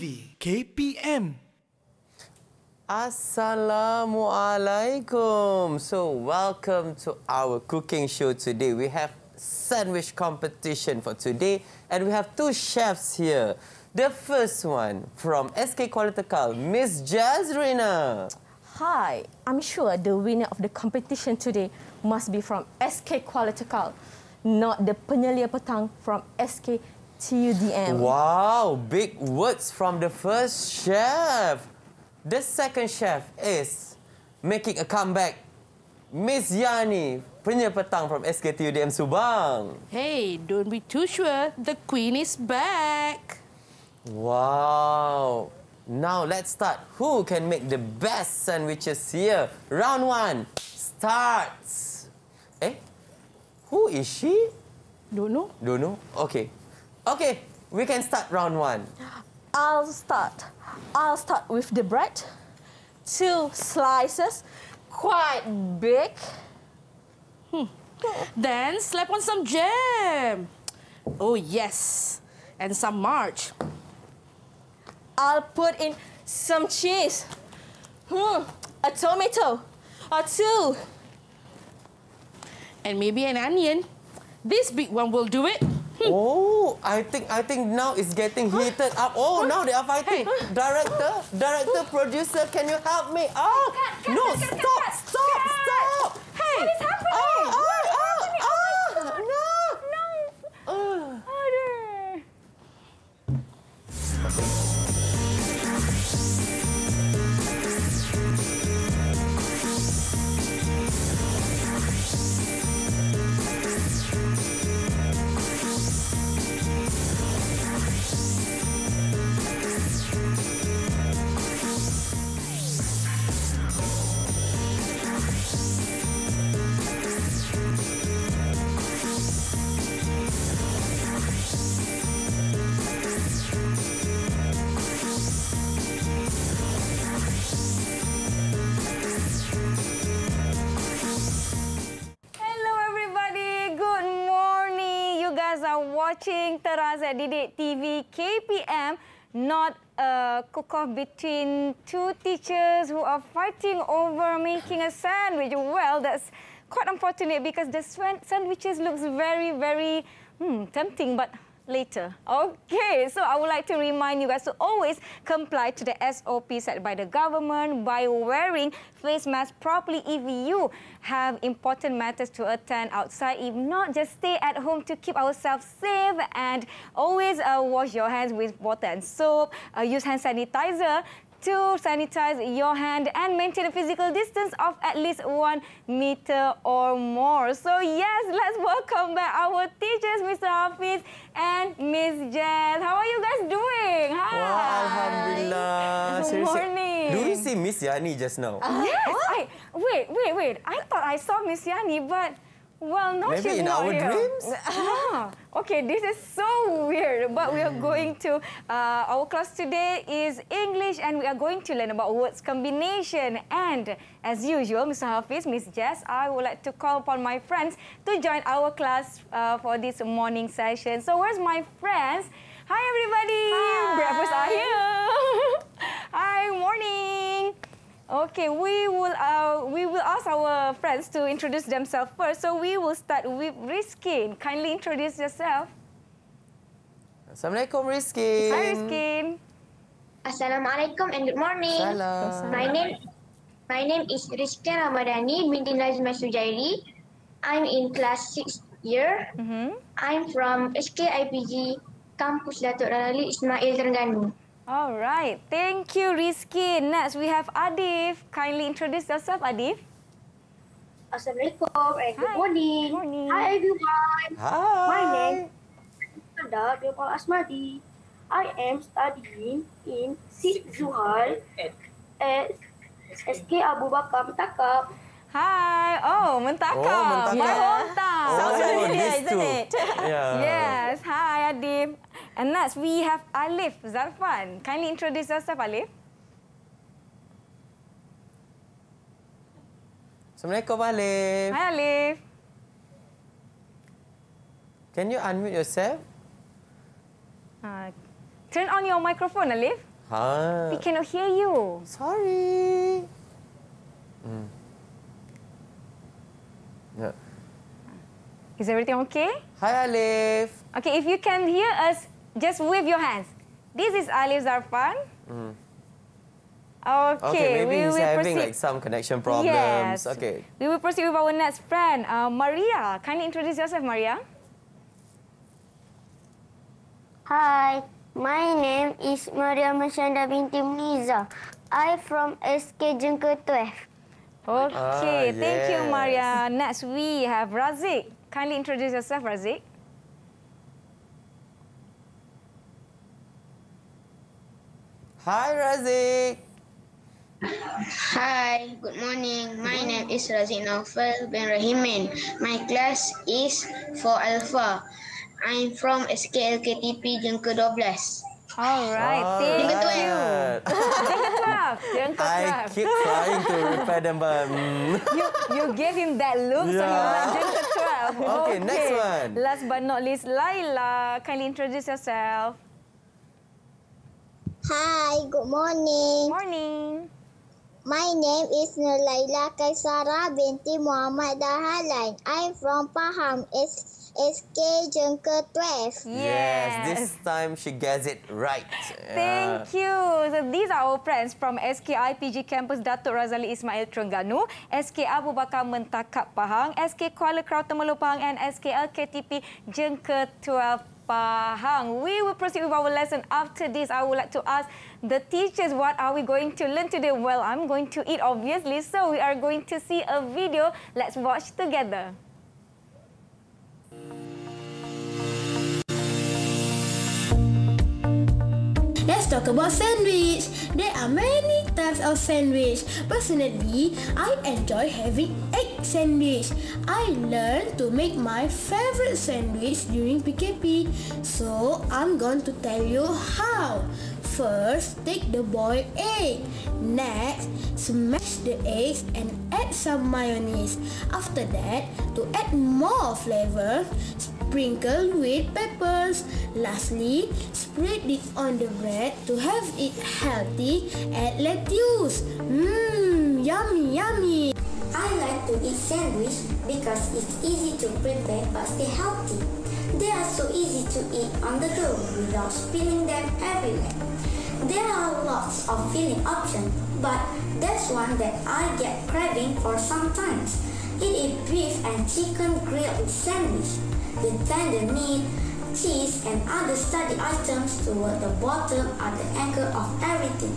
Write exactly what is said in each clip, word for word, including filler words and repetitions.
T V K P M. Assalamualaikum. So welcome to our cooking show today. We have sandwich competition for today and we have two chefs here. The first one from S K Qualitechal, Miss Jazrina. Hi, I'm sure the winner of the competition today must be from S K Qualitechal, not the penyelia petang from S K T U D M. Wow, big words from the first chef. The second chef is making a comeback, Miss Yani, penyelia petang from S K T U D M Subang. Hey, don't be too sure. The queen is back. Wow. Now let's start. Who can make the best sandwiches here? Round one starts. Eh? Who is she? Don't know. Don't know? Okay. Okay, we can start round one. I'll start. I'll start with the bread. Two slices, quite big. Hmm. Then slap on some jam. Oh yes, and some march. I'll put in some cheese. Hmm, a tomato or two, and maybe an onion. This big one will do it. Oh, I think I think now it's getting heated up. Oh, now they are fighting. Hey. Director, director, producer, can you help me? Oh, cut, cut, no, cut, cut, stop, cut, stop, cut. stop. Hey, what is happening? Oh, oh, what is oh, happening? oh, oh, oh, no, no. Uh. Order. Teras Didik T V K P M, not a cook-off between two teachers who are fighting over making a sandwich. Well, that's quite unfortunate because the sandwiches looks very, very hmm, tempting, but later. Okay, so I would like to remind you guys to always comply to the S O P set by the government by wearing face masks properly if you have important matters to attend outside. If not, just stay at home to keep ourselves safe and always uh, wash your hands with water and soap, uh, use hand sanitizer to sanitize your hand and maintain a physical distance of at least one meter or more. So yes, let's welcome back our teachers, Mister Hafiz and Miss Jazz. How are you guys doing? Hi. Wow, alhamdulillah. Good morning. Do you see Miss Yani just now? Uh, yes. Huh? I, wait, wait, wait. I thought I saw Miss Yani, but well, no, maybe she's in not our here. Dreams. Ah, okay, this is so weird. But we are going to uh, our class today is English, and we are going to learn about words combination. And as usual, Mister Hafiz, Miss Jess, I would like to call upon my friends to join our class uh, for this morning session. So, where's my friends? Hi, everybody. Hi. Breakfast are here. Hi, morning. Okay, we will uh, we will ask our friends to introduce themselves first. So we will start with Rizkin. Kindly introduce yourself. Assalamualaikum, Rizkin. Hi, Rizkin. Assalamualaikum and good morning. Salam. My name my name is Rizkin Ramadhani binti Nazma Sujairi. I'm in class six year. Mm-hmm. I'm from S K I P G Kampus Dato' Razali Ismail Terengganu. All right. Thank you, Rizky. Next, we have Adif. Kindly introduce yourself, Adif. Assalamualaikum and good morning. Good morning. Hi, everyone. Hi. My name is Nanda Biopal Asmadi. I am studying in Sik Zuhal at S K Abu Bakar Mentakab. Hi. Oh, Mentakab. Oh, Mentakab. My hometown. Yeah. Sounds familiar, isn't it? Yeah. Yes. Hi, Adif. And next, we have Alif Zarfan. Kindly introduce yourself, Alif. Assalamualaikum, Alif. Hi, Alif. Can you unmute yourself? Uh, turn on your microphone, Alif. Huh? We cannot hear you. Sorry. Mm. Yeah. Is everything okay? Hi, Alif. Okay, if you can hear us, just wave your hands. This is Alif Zarfan. Mm. Okay, okay, maybe we he's will having proceed. Like some connection problems. Yes. Okay. We will proceed with our next friend, uh, Maria. Can you introduce yourself, Maria? Hi, my name is Maria Mashanda binti Muniza. I from S K Jengketuaf. Okay, ah, thank yes. you, Maria. Next, we have Razik. Kindly introduce yourself, Razik. Hi, Razik. Hi, good morning. My name is Razik Naufal bin Rahimin. My class is four alpha. I'm from S K L K T P Jengka twelve. All right. Thank you. Jengka twelve. I keep trying to repair them, but... You, you gave him that look, yeah. So he went Jengka twelve. Okay, okay, next one. Last but not least, Laila. Kindly introduce yourself. Hi, good morning. Morning. My name is Nulaila Kaisara binti Muhammad Dahalain. I'm from Pahang, S K Jengka twelve. Yes. yes, this time she gets it right. Thank yeah. you. So these are our friends from S K I P G Kampus Dato' Razali Ismail Terengganu, S K Abu Bakar Mentakab Pahang, S K Kuala Krau Temerlo Pahang and S K L K T P Jengka twelve. Pahang. We will proceed with our lesson. After this, I would like to ask the teachers what are we going to learn today. Well, I'm going to eat, obviously, so we are going to see a video. Let's watch together. Let's talk about sandwich. There are many types of sandwich. Personally, I enjoy having egg sandwich. I learned to make my favourite sandwich during P K P. So, I'm going to tell you how. First, take the boiled egg. Next, smash the eggs and add some mayonnaise. After that, to add more flavour, sprinkle with peppers. Lastly, spread it on the bread to have it healthy. Add lettuce. Mmm, yummy, yummy. I like to eat sandwich because it's easy to prepare but stay healthy. They are so easy to eat on the go without spilling them everywhere. There are lots of filling options, but that's one that I get craving for sometimes. Eat a beef and chicken grilled sandwich. The tender meat, cheese and other study items toward the bottom are the anchor of everything.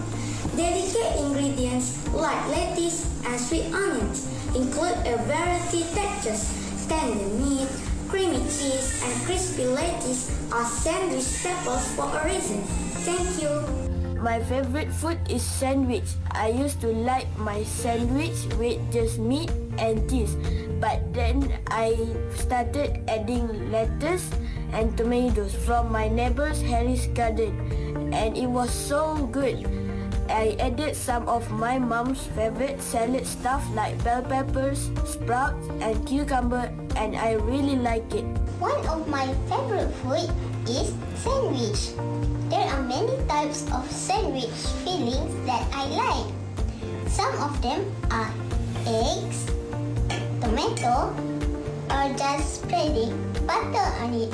Delicate ingredients like lettuce and sweet onions include a variety of textures. Tender meat, creamy cheese and crispy lettuce are sandwich staples for a reason. Thank you. My favorite food is sandwich. I used to like my sandwich with just meat and cheese, but then I started adding lettuce and tomatoes from my neighbor's Harry's garden, and it was so good. I added some of my mom's favorite salad stuff like bell peppers, sprouts, and cucumber, and I really like it. One of my favorite food is sandwich. There are many types of sandwich fillings that I like. Some of them are eggs, tomato, or just spreading butter on it.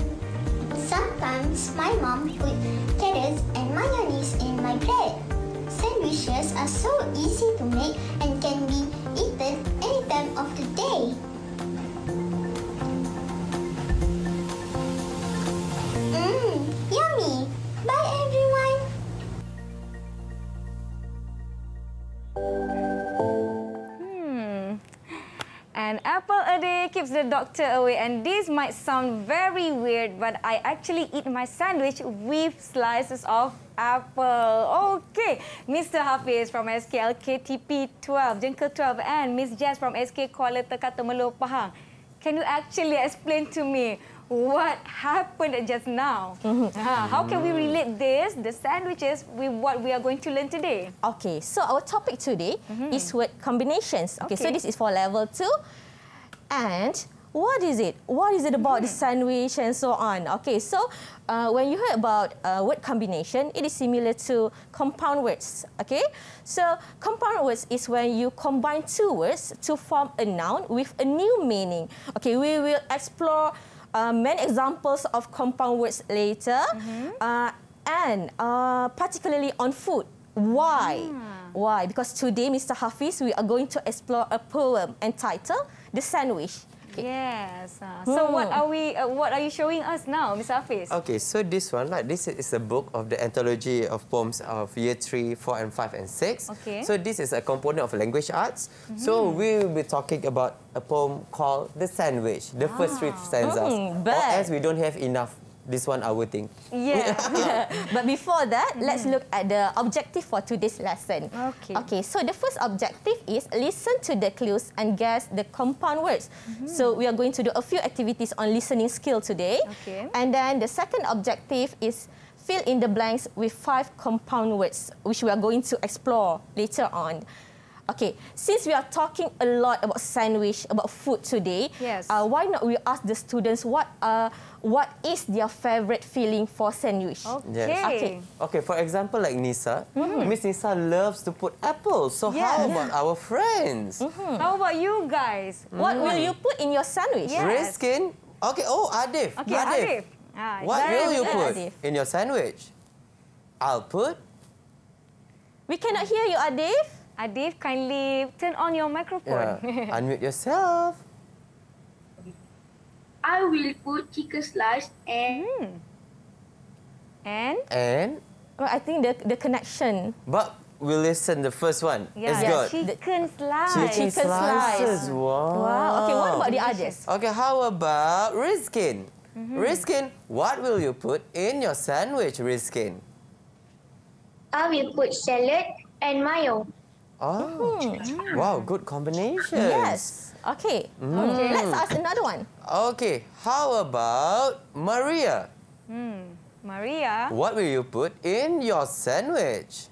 Sometimes my mom put carrots and mayonnaise in my bread. Sandwiches are so easy to make and can be eaten any time of the day. Keeps the doctor away, and this might sound very weird, but I actually eat my sandwich with slices of apple. Okay, Mister Hafiz from S K L K T P twelve, Jengka twelve, and Miss Jess from S K Qualitechal Temerlo Pahang. Can you actually explain to me what happened just now? Mm-hmm. uh, how can we relate this, the sandwiches, with what we are going to learn today? Okay, so our topic today mm-hmm. is word combinations. Okay, okay, so this is for level two. And What is it? What is it about the sandwich and so on? Okay, so uh, when you heard about uh, word combination, it is similar to compound words. Okay, so compound words is when you combine two words to form a noun with a new meaning. Okay, we will explore uh, many examples of compound words later, mm-hmm. uh, and uh, particularly on food. Why? Ah. Why? Because today, Mister Hafiz, we are going to explore a poem entitled "The Sandwich." Yes. Uh, so hmm. what are we? Uh, what are you showing us now, Miss Hafiz? Okay. So this one, like this, is a book of the anthology of poems of year three, four, and five, and six. Okay. So this is a component of language arts. Mm-hmm. So we will be talking about a poem called "The Sandwich," the wow. first three stanzas, mm, but... or as we don't have enough. This one hour thing. Yeah. But before that, mm. let's look at the objective for today's lesson. Okay. Okay. So the first objective is listen to the clues and guess the compound words. Mm-hmm. So we are going to do a few activities on listening skill today. Okay. And then the second objective is fill in the blanks with five compound words, which we are going to explore later on. Okay, since we are talking a lot about sandwich, about food today, yes. uh, why not we ask the students what uh, what is their favourite feeling for sandwich? Okay. Yes. Okay. Okay, for example, like Nisa, mm-hmm. Miss Nisa loves to put apples. So yeah. how about yeah. our friends? Mm-hmm. How about you guys? Mm-hmm. What will you put in your sandwich? Yes. Riskin. Okay, oh, Adif. Okay, Adif. Adif. Ah, what Adif. will you put Adif. in your sandwich? I'll put... We cannot hear you, Adif. Adif, kindly turn on your microphone. Yeah. Unmute yourself. I will put chicken slice and... Mm. And? And? Well, I think the, the connection. But we'll listen the first one. Yeah. It's yeah. good. Chicken slice. Chicken, chicken slices. Slice. Wow. Wow. Okay, what about the others? Okay, how about Riskin? Mm-hmm. Riskin, what will you put in your sandwich, Riskin? I will put salad and mayo. Oh, mm. wow, good combination. Yes, okay. Mm. okay. Let's ask another one. Okay, how about Maria? Mm. Maria? What will you put in your sandwich?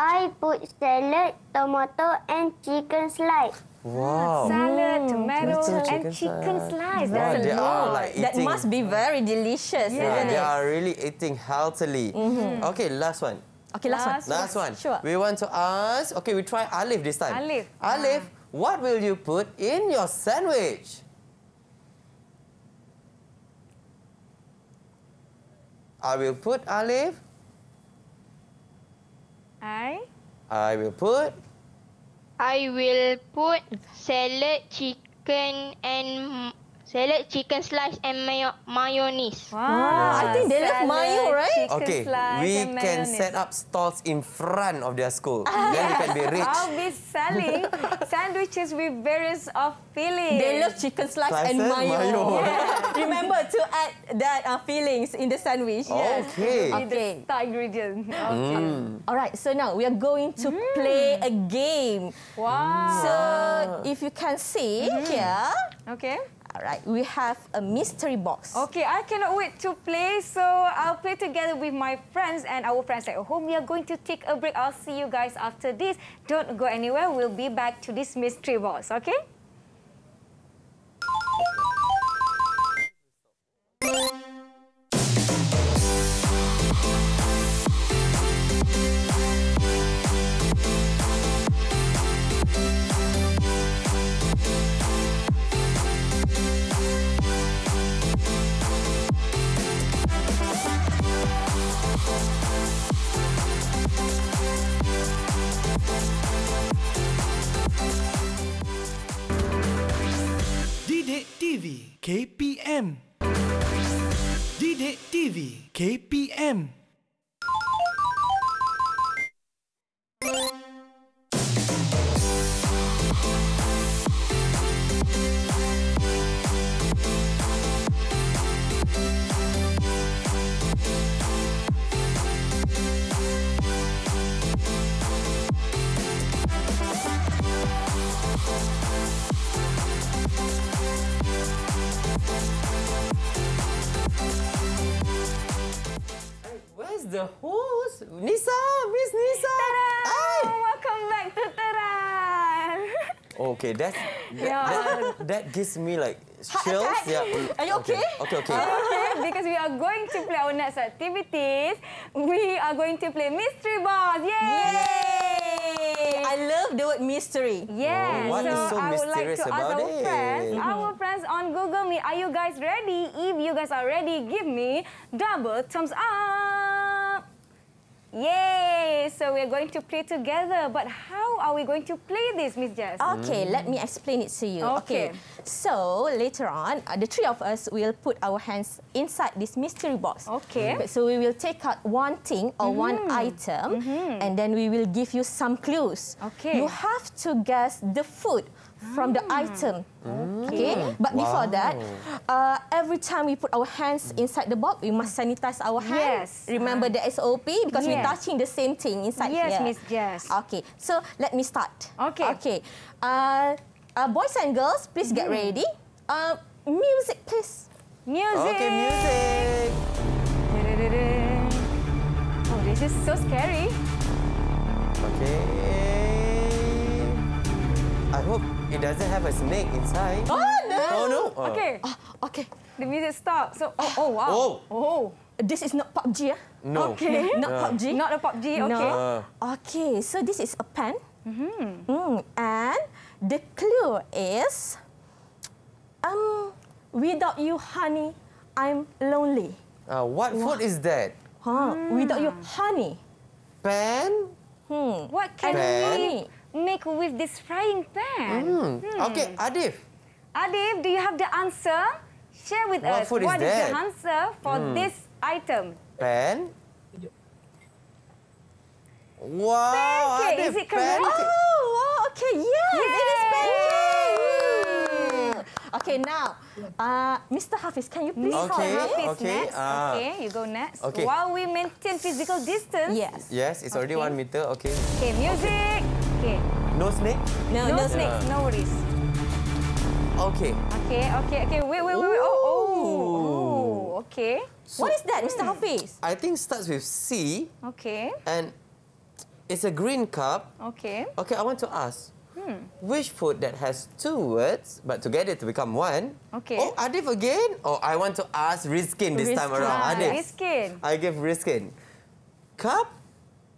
I put salad, tomato and chicken slice. Wow. Salad, tomato, mm. and chicken slice. Wow, that's a lot. Like that must be very delicious, yeah. isn't it? They are really eating healthily. Mm-hmm. Okay, last one. Okay, last, last one. Last one. Sure. We want to ask... Okay, we try Alif this time. Alif. Alif, ah. what will you put in your sandwich? I will put Alif. I? I will put... I will put salad, chicken and... Salad, chicken slice and mayo mayonnaise. Wow. Yes. I think they love mayo, right? Okay, we can set up stalls in front of their school. Then we can be rich. I'll be selling sandwiches with various of fillings. They love chicken slice, slice and, and mayo. mayo. Yeah. Remember to add that uh, fillings in the sandwich. Yes. Okay. Okay. The star ingredient. Okay. Mm. All right. So now we are going to mm. play a game. Wow. So if you can see mm. here. Okay. All right, we have a mystery box. Okay, I cannot wait to play, so I'll play together with my friends and our friends at home. We are going to take a break. I'll see you guys after this. Don't go anywhere. We'll be back to this mystery box, okay? K P M Didik T V K P M The host, Nisa, Miss Nisa. Hey. Welcome back to Teras. Okay, that's, that, yeah. that, that gives me like chills. Yeah. Are you okay? Okay, okay. okay. okay because we are going to play our next activities. We are going to play mystery balls. Yay! Yay! I love the word mystery. Yes. Oh, what so is so I would mysterious like to ask about our it? Friends, mm -hmm. Our friends on Google Meet, are you guys ready? If you guys are ready, give me double thumbs up. Yay! So we're going to play together. But how are we going to play this, Miss Jess? Okay, mm. let me explain it to you. Okay. okay. So later on, uh, the three of us will put our hands inside this mystery box. Okay. okay so we will take out one thing or mm. one item, mm-hmm. and then we will give you some clues. Okay. You have to guess the food from the item. Mm. Okay. okay. But wow. before that, uh, every time we put our hands inside the box, we must sanitize our hands. Yes. Remember uh. the S O P because yes. we're touching the same thing inside yes, here. Yes, Miss Jess. Okay. So let me start. Okay. Okay. Uh, uh, boys and girls, please mm. get ready. Uh, music, please. Music. Okay, music. Oh, this is so scary. Okay. I hope it doesn't have a snake inside. Oh, no! Oh, no. Oh. Okay. Oh, okay. The music stopped. So, oh, oh wow. Oh. oh. This is not P U B G, eh? No. Okay. No. Not uh. P U B G. Not a P U B G, okay. No. Uh. Okay, so this is a pen. Mm-hmm. mm, and the clue is... Um, without you, honey, I'm lonely. Uh, what wow. food is that? Huh. Mm. Without you, honey. Pen? Hmm. What can we... make with this frying pan. Mm. Hmm. Okay, Adif. Adif, do you have the answer? Share with what us. Food what is, is the answer for mm. this item? Pan. Wow. Pancake. Adif, is it correct? Pancake. Oh, wow. Okay. Yes, Yay. it is pancake. Yay. Okay, now, uh, Mister Hafiz, can you please call okay. Hafiz okay. next? Uh, okay, you go next. Okay. While we maintain physical distance. Yes. Yes, it's already okay. one meter. Okay. Okay, music. Okay. Okay. No snake? No, no, no snake. Yeah. No worries. Okay. Okay, okay, okay. Wait, wait, wait, wait. Oh, oh. oh. Okay. So, what is that, Mister Hafiz? I think starts with C. Okay. And it's a green cup. Okay. Okay, I want to ask. Hmm. Which food that has two words, but together to become one? Okay. Oh, Adif again? Oh, I want to ask Rizkin this Rizkin. time around. Adif. Rizkin. I give Rizkin. Cup?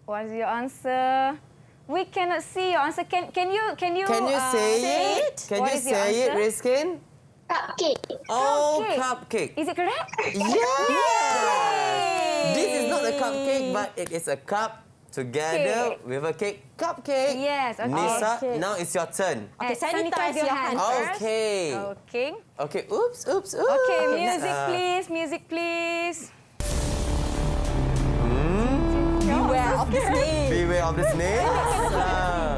What is your answer? We cannot see your answer. Can can you can you can you uh, say, say it? Can what you say it, Rizkin? Cupcake. Oh, cupcake. cupcake. Is it correct? Yes. Yay! This is not a cupcake, but it is a cup together cake. with a cake. Cupcake. Yes. Okay. Nisa, okay. now it's your turn. Okay, sanitize, sanitize your, your hands. Hand okay. Okay. Okay. Oops. Oops. Oops. Okay. Music, uh, please. Music, please. Beware of the snake. Beware of the snake. uh,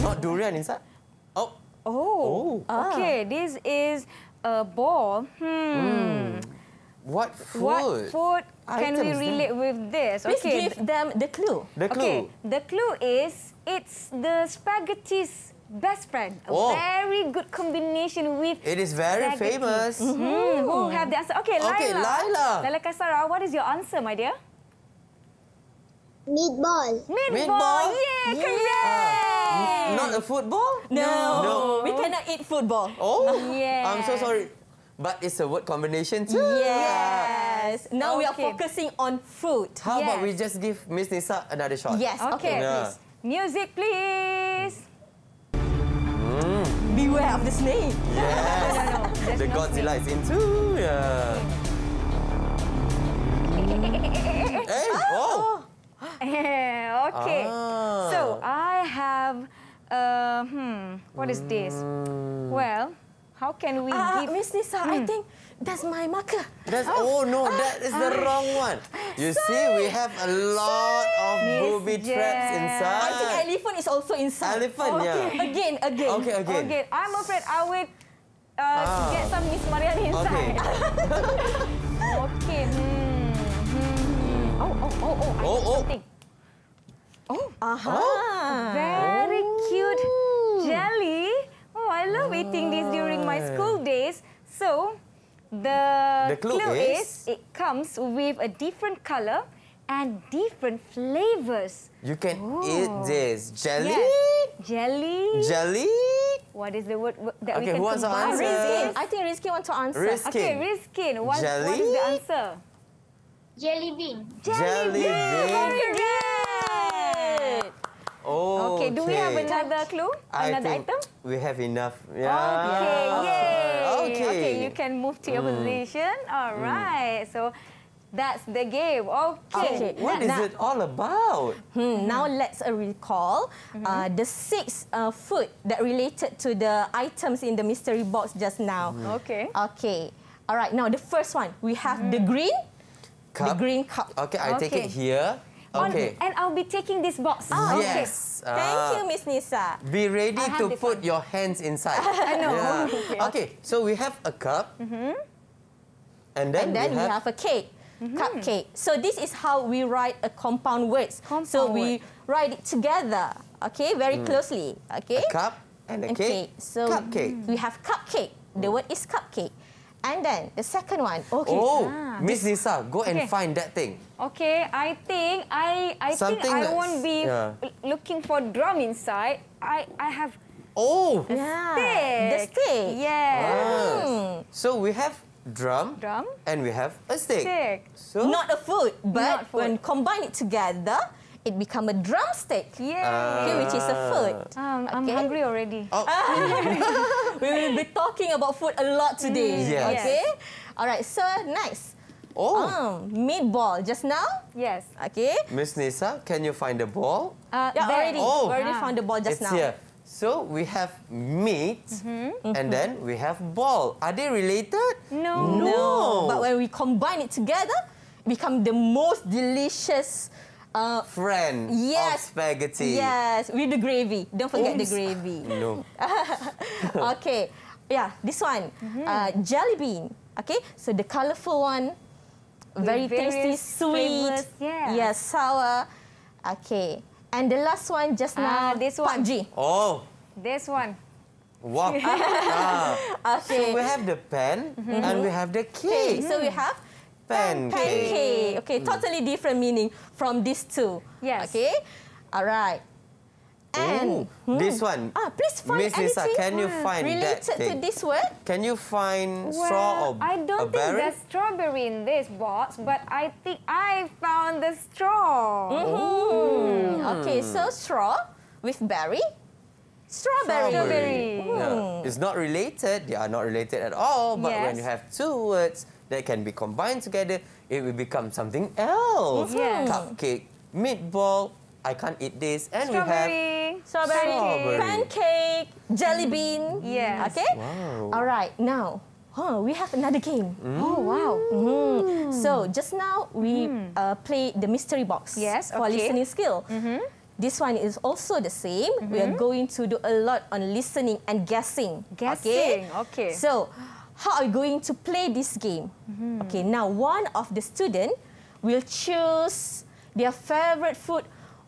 not durian inside. Oh. Oh. oh. Okay, this is a ball. Hmm. Mm. What food? What food can we relate then? with this? Please okay. give them the clue. The clue. Okay. The clue is it's the spaghetti's best friend. A oh. very good combination with It is very spaghetti. famous. Mm-hmm. Mm-hmm. Who have the answer? Okay, Laila. Okay, Laila. Laila Kasara, what is your answer, my dear? Meatball. Meatball. Meatball. Yeah, yeah. correct. Uh, not a football? No. no. We cannot eat football. Oh, yes. I'm so sorry. But it's a word combination too. Yes. Yeah. Now okay. we are focusing on food. How yes. about we just give Miss Nisa another shot? Yes. Okay. okay. Yeah. Please. Music, please. Mm. Beware of the snake. Yes. no, no, no. The no Godzilla snake. is in too. Yeah. hey, oh. okay. Ah. So I have. Uh, hmm. What is this? Mm. Well, how can we uh, give? Miss Nisa, hmm. I think that's my marker. That's oh, oh no, ah, that is the ah, wrong one. You sorry. see, we have a lot sorry. of booby yes. traps inside. I think elephant is also inside. Elephant, oh, okay. yeah. Again, again. Okay, again. Okay, I'm afraid I will uh, ah. get some Miss Mariani inside. Okay. okay. Hmm. Hmm. Oh, oh, oh, oh. I oh, oh. something. Oh. Uh-huh. Oh. Very cute jelly. Oh, I love oh. eating this during my school days. So. The, the clue, clue is, is it comes with a different colour and different flavors. You can Ooh. eat this. Jelly? Yes. Jelly? Jelly? What is the word that okay, we can combine? Okay, who answer? I think Rizky wants to answer. Rizky. Okay, Rizky, what, what is the answer? Jelly bean. Jelly, Jelly bean. bean. Correct. Oh, okay, do okay. we have another clue? I another item? We have enough. Yeah. Okay, yay. Okay. Okay, you can move to your mm. position. All right. Mm. So that's the game. Okay. okay. What is now, it all about? Hmm, mm. Now let's uh, recall mm-hmm. uh, the six uh, food that related to the items in the mystery box just now. Mm. Okay. Okay. All right. Now the first one we have mm. the green cup. The green cup. Okay. I okay. take it here. Okay. On, and I'll be taking this box. Ah, yes. Okay. Uh, Thank you, Miss Nisa. Be ready to put one. your hands inside. I know. Yeah. Okay. okay. So we have a cup. Mm-hmm. And then, and then we, we have, have a cake. Mm-hmm. Cupcake. So this is how we write a compound words. Compound so we word. write it together. Okay, very mm. closely. Okay. A cup and a cake. cake. So cupcake. we have cupcake. The mm. word is cupcake. And then the second one. Okay. Oh, ah. Miss Nisa, go okay. and find that thing. Okay, I think I I Something think I won't be yeah. looking for drum inside. I I have. Oh. The yeah. stick. The stick. Yes. Wow. Mm. So we have. Drum, drum, and we have a stick. stick. So not a food, but food. when combine it together, it become a drumstick. Yeah, okay, which is a food. Um, okay. I'm hungry already. Oh. We will be talking about food a lot today. Mm, yes. Okay. All right. So nice. Oh, um, meatball just now. Yes. Okay. Miss Nisa, can you find the ball? Uh, yeah, already. Oh. already yeah. found the ball just it's now. Here. So we have meat mm-hmm. and then we have ball. Are they related? No. No. But when we combine it together, it becomes the most delicious uh, friend yes. of spaghetti. Yes, with the gravy. Don't forget Oops. the gravy. No. Okay. Yeah, this one. Mm-hmm. uh, jelly bean. Okay, so the colourful one. Very tasty, sweet. Flavors, yeah. Yes, sour. Okay. And the last one just now, uh, this one. P U B G. Oh. This one. Wow. ah. Okay. So we have the pen mm-hmm. and we have the cake. Mm-hmm. So we have pen, pen cake. cake. Okay, totally different meaning from these two. Yes. Okay. All right. And mm. this one. Ah, please find Miss Lisa, anything can you find related that thing? to this word. Can you find well, straw or berry? I don't think there's strawberry in this box, but I think I found the straw. Mm-hmm. mm. Okay, so straw with berry. Strawberry. Strawberry. Mm. No, it's not related. They are not related at all. But yes. when you have two words that can be combined together, it will become something else. Mm-hmm. yes. Cupcake, meatball. I can't eat this. And strawberry, we have strawberry, strawberry. pancake, jelly bean. Yes. Okay? Wow. All right. Now, huh, we have another game. Mm. Oh, wow. Mm. So, just now, we mm. uh, played the mystery box yes, okay. for listening skill. Mm-hmm. This one is also the same. Mm-hmm. We are going to do a lot on listening and guessing. Guessing. Okay. okay. So, how are we going to play this game? Mm-hmm. Okay. Now, one of the students will choose their favourite food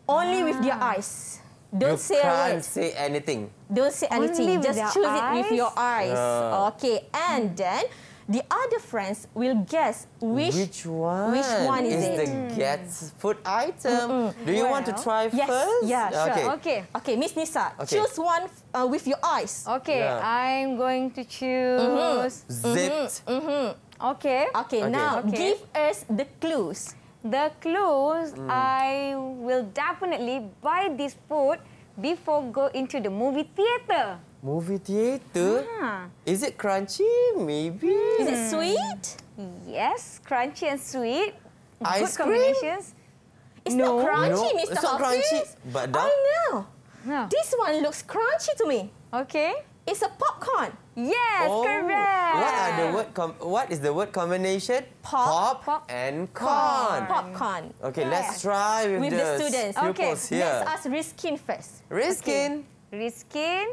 only ah. with your eyes. Don't you say a word. Can't say anything. Don't say anything. Only Just choose eyes? it with your eyes. Uh. Okay. And then the other friends will guess which which one, which one is, is it. the guess food item. Mm -mm. Do you well, want to try yes. first? Yeah. Sure. Okay. Okay. Okay. Miss Nisa, okay. choose one uh, with your eyes. Okay. Yeah. I'm going to choose mm -hmm. zipped. Mm -hmm. Okay. Okay. Okay. Now okay. give us the clues. The clues, mm. I will definitely buy this food before go into the movie theatre. Movie theatre? Yeah. Is it crunchy? Maybe. Is it sweet? Yes, crunchy and sweet. Ice Good combinations. Cream? It's no. not crunchy, no. Mister It's not crunchy, but that... I know. No. This one looks crunchy to me. Okay. It's a popcorn. Yes, oh, correct. What are the word com what is the word combination? Pop, Pop, Pop and corn. Popcorn. Okay, yeah. let's try with, with the, the students. Okay, here. let's ask Rizkin first. Rizkin. Okay. Rizkin.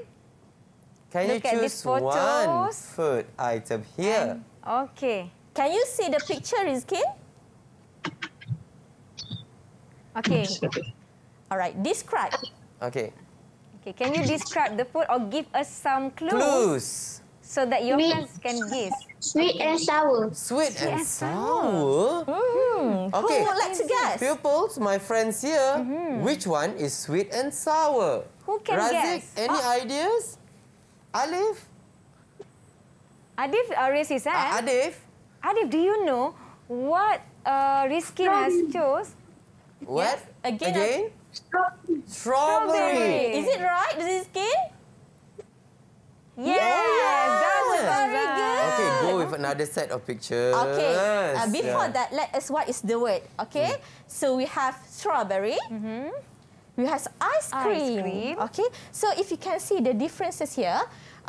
Can Look you choose one food item here? And, okay. Can you see the picture, Rizkin? Okay. All right. Describe. Okay. Can you describe the food or give us some clues? Clues. so that your sweet. friends can give. Sweet and sour. Sweet, Sweet and sour? Mm-hmm. Okay. Who would like to guess? Pupils, my friends here, mm-hmm. which one is sweet and sour? Who can Razik, guess? any oh. ideas? Alif? Adif uh, raised his hand. Uh, Adif? Adif, do you know what uh, Rizky has chose? What? Yes. Again? Again? Strawberry. Strawberry. Is it right, Rizky? Yes, yes. That's very good. Okay, go with another set of pictures. Okay, uh, before yeah. that, let us what is the word, okay? Mm. So we have strawberry, mm-hmm. we have ice cream. ice cream, okay? So if you can see the differences here,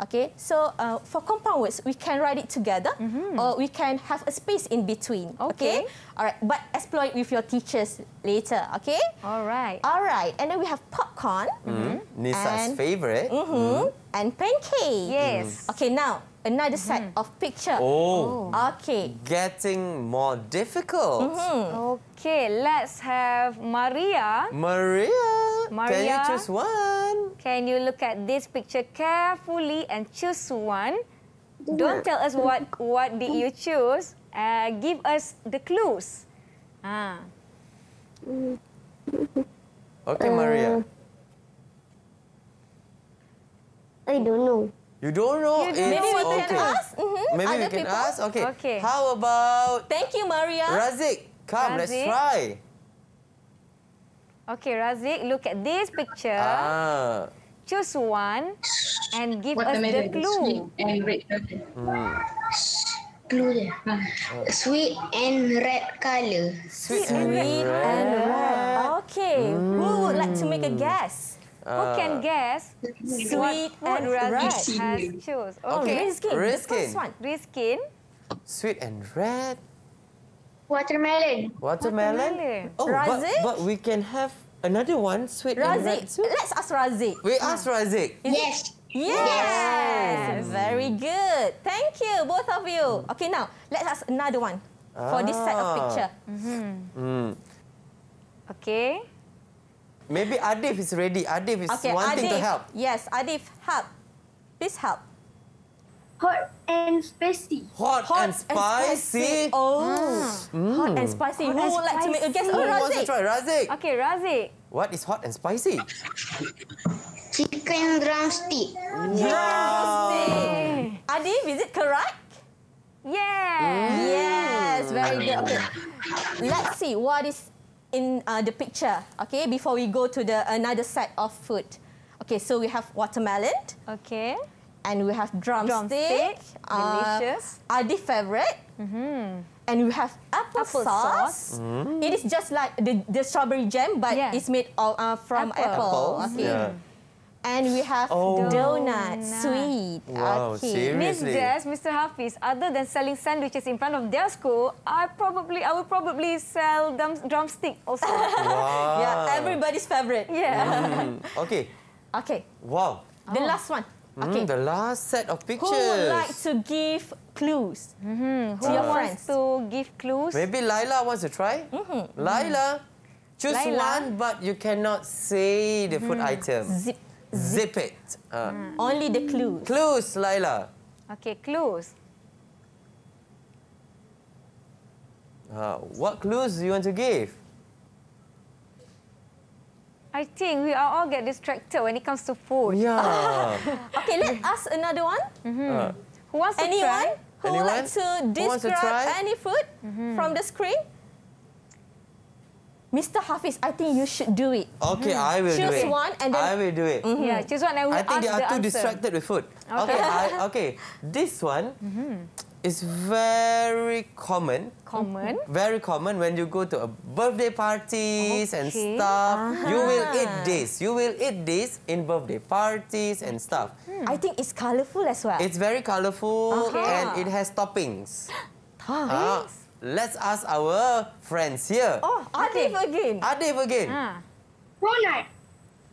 okay, so uh, for compound words, we can write it together mm-hmm. or we can have a space in between, okay? okay? All right, but explore it with your teachers later, okay? All right. All right, and then we have popcorn. Mm-hmm. Nisa's favourite. Mm-hmm, mm-hmm. And pancake. Yes. Mm. Okay, now, another set mm-hmm. of picture. Oh. Okay. Getting more difficult. Mm-hmm. Okay, let's have Maria. Maria. Maria, can you choose one? Can you look at this picture carefully and choose one? Don't tell us what what did you choose. Uh, give us the clues. Ah. Okay, Maria. Uh, I don't know. You don't know? You don't know. Maybe we okay. can ask. Mm-hmm. Maybe Other we can people? ask. Okay. okay. How about? Thank you, Maria. Razik, come. Razik. Let's try. Okay, Razik, look at this picture. Ah. Choose one and give what us the clue. And red mm. Clue there. Uh. Sweet and red colour. Sweet, Sweet and, red. and red. Okay, mm. who would like to make a guess? Uh. Who can guess? Sweet and red Razik has choose. Oh, okay. Riskin. Riskin. Riskin. Sweet and red. Watermelon. Watermelon. Watermelon. Oh, Razik? But, but we can have another one, sweet Razik. and red too. Let's ask Razik. We ask Razik. Yes. yes. Yes. Very good. Thank you, both of you. Okay, now let's ask another one ah. for this set of picture. Mm-hmm. mm. Okay. Maybe Adif is ready. Adif is okay, wanting Adif. to help. Yes, Adif, help. Please help. Hot and spicy. Hot, hot and spicy. And spicy. Oh, mm. hot and spicy. Hot Who and would spicy. like to make a guess? Oh, Who Razik. wants to try? Razik. Okay, Razik. What is hot and spicy? Chicken drumstick. Wow. Drumstick. Adif, is it correct? Yes. Mm. Yes, very good. Okay, let's see what is in uh, the picture. Okay, before we go to the another set of food. Okay, so we have watermelon. Okay. And we have drumstick, delicious. Uh, Adif's favourite. Mm-hmm. And we have apple, apple sauce. sauce. Mm. It is just like the, the strawberry jam, but yeah. it's made all, uh, from apple. apple. Okay. Yeah. And we have oh. donuts, donut. sweet. Wow, okay. seriously. Miss Jess, Mister Hafiz, other than selling sandwiches in front of their school, I probably, I would probably sell drumstick also. Wow. Yeah, everybody's favourite. Yeah. Mm. Okay. Okay. Wow. The oh. last one. Okay. Mm, the last set of pictures. Who would like to give clues mm-hmm. to uh, your friends? To give clues? Maybe Laila wants to try. Mm-hmm. Laila, choose Laila. one, but you cannot say the mm. food item. Zip, zip it. Uh. Mm. Only the clues. Clues, Laila. Okay, clues. Uh, what clues do you want to give? I think we all get distracted when it comes to food. Yeah. Okay, let's ask another one. Mm-hmm. uh, Who wants to anyone try? Who anyone? Would like to describe to any food mm-hmm. from the screen? Mister Hafiz, I think you should do it. Okay, mm-hmm. I will choose do it. Choose one and then... I will do it. Mm-hmm. Yeah, choose one and I will I think ask they are the too answer. distracted with food. Okay, okay, I, okay. this one mm-hmm. is very common. Common? Very common when you go to a birthday parties okay. and stuff. Ah. You will eat this. You will eat this in birthday parties and stuff. Hmm. I think it's colourful as well. It's very colourful okay. and it has toppings. Toppings? Uh, Let's ask our friends here. Oh, Adif again. Adif again. Ah. Donut.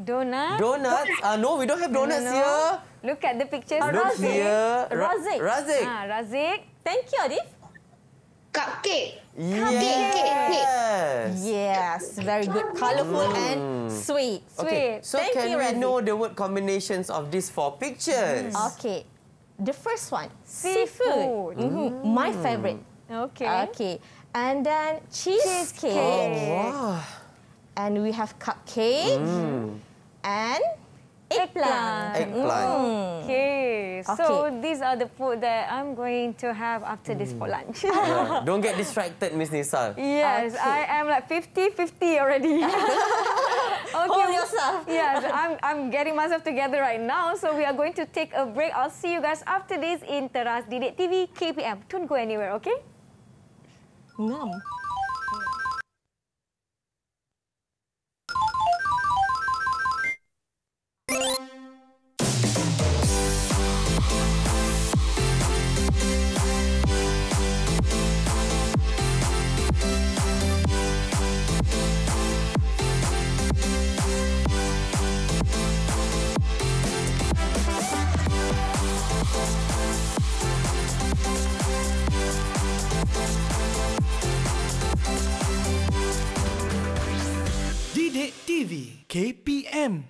Donut. Donuts. Donut. Uh, no, we don't have donuts no, no. here. Look at the pictures. Uh, Look Razik. here. Ra Razik. Razik. Ah, Razik. Thank you, Adif. Cupcake. Yes. Yes. Very good. Colourful mm. and sweet. Sweet. Okay. So Thank can you, we Razik. know the word combinations of these four pictures? Mm. Okay. The first one, seafood. seafood. Mm-hmm. My favourite. Okay. Okay. And then cheesecake. Oh, wow. And we have cupcake. Mm. And eggplant. Eggplant. Mm. Okay. okay. So these are the food that I'm going to have after mm. this for lunch. Yeah. Don't get distracted, Miss Nisa. Yes, okay. I am like fifty fifty already. Okay. Hold yourself. Yes, I'm, I'm getting myself together right now. So we are going to take a break. I'll see you guys after this in Teras Didik T V K P M. Don't go anywhere, okay? No. K P M.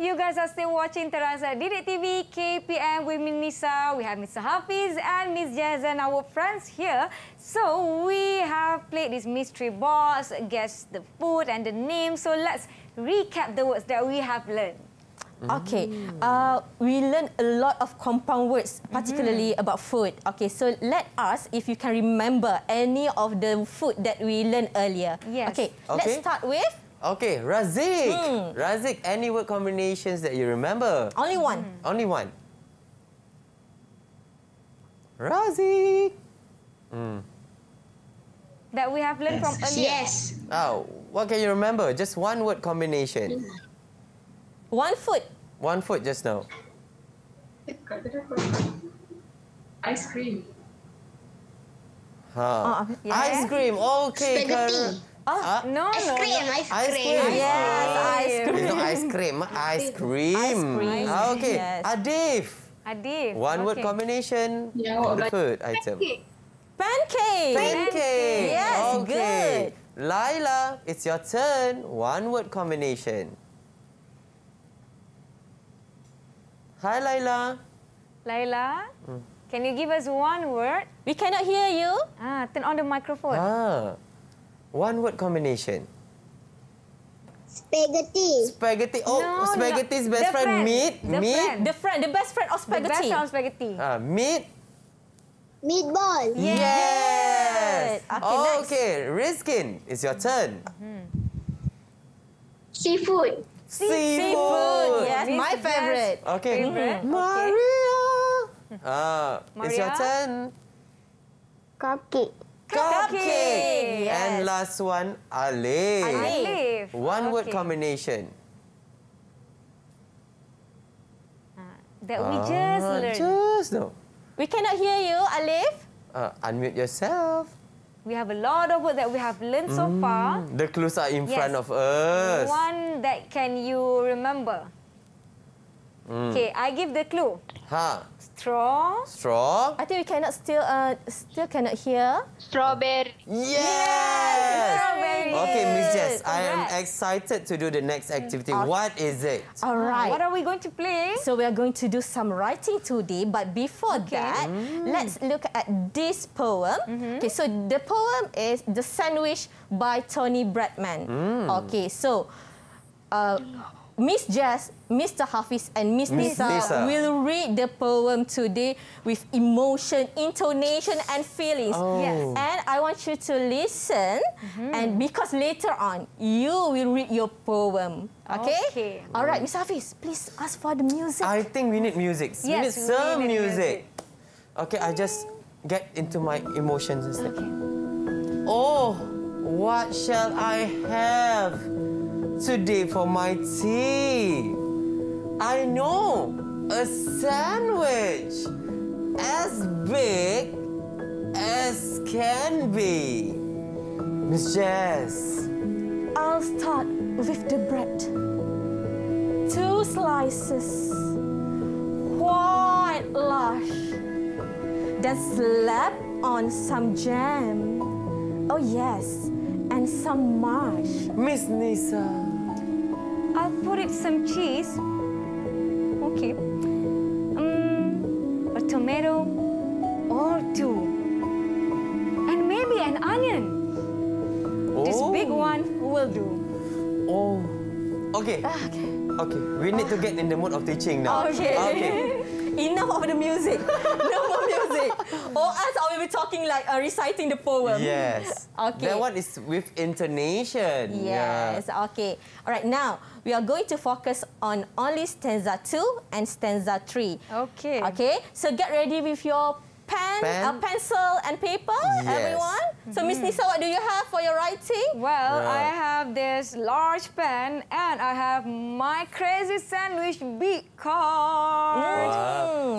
You guys are still watching Teras Didik T V K P M with Miss Nisa. We have Mister Hafiz and Miss Jaz and our friends here. So we have played this mystery box, guess the food and the name. So let's recap the words that we have learned. Okay, uh, we learned a lot of compound words, particularly mm-hmm. about food. Okay, so let us, if you can remember any of the food that we learned earlier. Yes. Okay, okay. Let's start with... Okay, Razik. Mm. Razik, any word combinations that you remember? Only one. Mm. Only one. Razik. Mm. That we have learned yes. from earlier. Yes. Oh, what can you remember? Just one word combination. One foot. One foot just now. Ice cream. Huh. Oh, yeah. Ice cream. Okay. Spaghetti. Oh, no, ice cream, no, no. Ice cream. Ice cream. Yes, ice cream. It's not ice cream, ice cream. Ice cream. Ah, okay, yes. Adif. Adif. One okay. word combination. Yeah, what about food item? Pancake. Pancake. Pancake. Yes, okay. Good. Laila, it's your turn. One word combination. Hi, Laila. Laila, mm. can you give us one word? We cannot hear you. Ah, turn on the microphone. Ah. One word combination. Spaghetti. Spaghetti. Oh, no, spaghetti's no. best the friend. friend. Meat. The meat. Friend. The friend. The best friend of spaghetti. The best friend of spaghetti. Uh, meat. Meatball. Yes. yes. Okay, oh, okay. Riskin, it's your turn. Mm-hmm. Seafood. Seafood. Seafood. Yes, this my favorite. Okay. Favorite. Mm-hmm. okay. Maria. Uh, Maria. It's your turn. Cupcake. Cupcake. Cupcake. Yes. And last one, Alif. Alif. One okay. word combination. Uh, that we uh, just learned. Just no. We cannot hear you, Alif. Uh, unmute yourself. We have a lot of words that we have learned mm, so far. The clues are in yes. front of us. One that can you remember? Mm. Okay, I give the clue. Ha. Straw. Straw. I think we cannot still uh still cannot hear. Strawberry. Yes. yes. Strawberry. Okay, Miss Jess, yes. I am excited to do the next activity. Okay. What is it? All right. What are we going to play? So we are going to do some writing today, but before okay. that, mm. let's look at this poem. Mm-hmm. Okay, so the poem is The Sandwich by Tony Bradman. Mm. Okay, so uh Miss Jess, Mister Hafiz and Miss Nisa, Nisa will read the poem today with emotion, intonation and feelings. Oh. Yes. And I want you to listen mm-hmm. and because later on, you will read your poem. Okay? okay. All right, Miss Hafiz, please ask for the music. I think we need music. Yes, we need we some need music. music. Okay, I just get into my emotions instead. Okay. Oh, what shall I have today for my tea? I know, a sandwich. S as big as can be. Miss Jess. I'll start with the bread. Two slices, quite large. Then slap on some jam. Oh yes, and some marsh. Miss Nisa. I'll put it some cheese. Okay. Um, a tomato or two. And maybe an onion. Oh. This big one will do. Oh. Okay. Ah, okay. Okay. We need to get in the mood of teaching now. Okay. Okay. Enough of the music. No more music. Or else I will be talking like uh, reciting the poem. Yes. Okay. That one is with intonation. Yes. Yeah. Okay. All right. Now we are going to focus on only stanza two and stanza three. Okay. Okay. So get ready with your pen, pen? Uh, pencil, and paper, yes. everyone. Mm-hmm. So Miss Nisa, what do you have for your writing? Well, wow. I have this large pen, and I have my crazy sandwich beat card. Wow. Mm.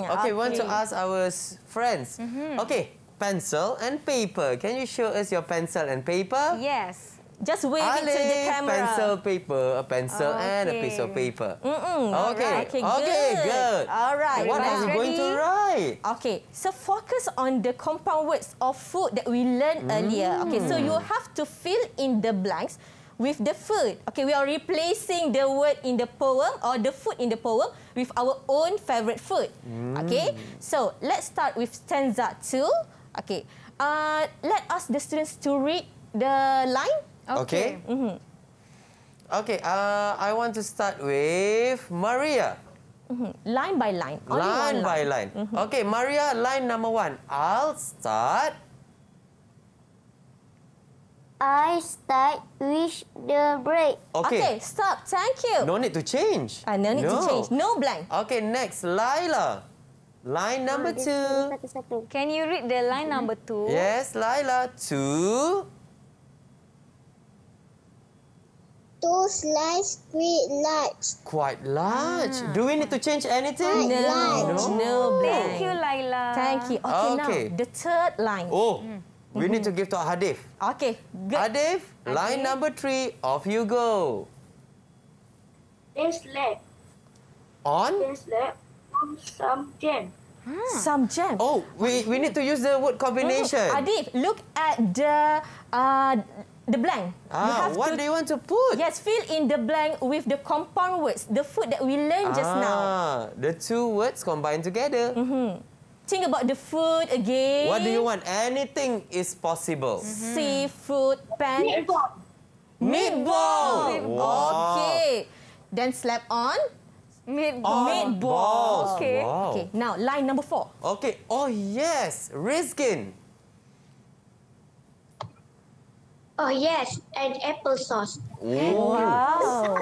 Okay, okay, we want to ask our friends. Mm-hmm. Okay, pencil and paper. Can you show us your pencil and paper? Yes. Just wave Ale, it to the camera. Pencil, paper, a pencil okay. and a piece of paper. Mm-mm. Okay. Right. Okay, good. Okay, good. All right. What are you going to write? Okay, so focus on the compound words of food that we learned mm. earlier. Okay, so you have to fill in the blanks with the food. Okay, we are replacing the word in the poem or the food in the poem with our own favourite food. Mm. Okay, so let's start with stanza two. Okay, uh, let us the students to read the line. Okay. Okay. Mm-hmm. Okay. Uh, I want to start with Maria. Mm-hmm. Line by line. Only line by line. line. Mm-hmm. Okay, Maria. Line number one. I'll start. I start with the break. Okay. Okay. Stop. Thank you. No need to change. Uh, no need no. to change. No blank. Okay. Next, Laila. Line number ah, two. Can you read the line number two? Yes, Laila. Two. Two slices, quite large. Quite large. Ah. Do we need to change anything? No, no, no. Thank you, Laila. Thank you. Okay, okay. Now the third line. Oh, mm. we need to give to Hadif. Okay, good. Hadif, okay. Line number three. Off you go. This leg. On. This leg on some jam. Hmm. Some jam. Oh, we we need to use the word combination. Mm. Hadif, look at the. Uh, The blank. Ah, you have what to, do you want to put? Yes, fill in the blank with the compound words, the food that we learned ah, just now. The two words combined together. Mm-hmm. Think about the food again. What do you want? Anything is possible. Mm-hmm. Seafood, pan. Meatball. Meatball. Meatball. Wow. Okay. Then slap on. Meatball. Meatball. Okay. Wow. Okay. Now line number four. Okay. Oh yes, Rizkin. Oh, yes, and applesauce. Wow. Wow.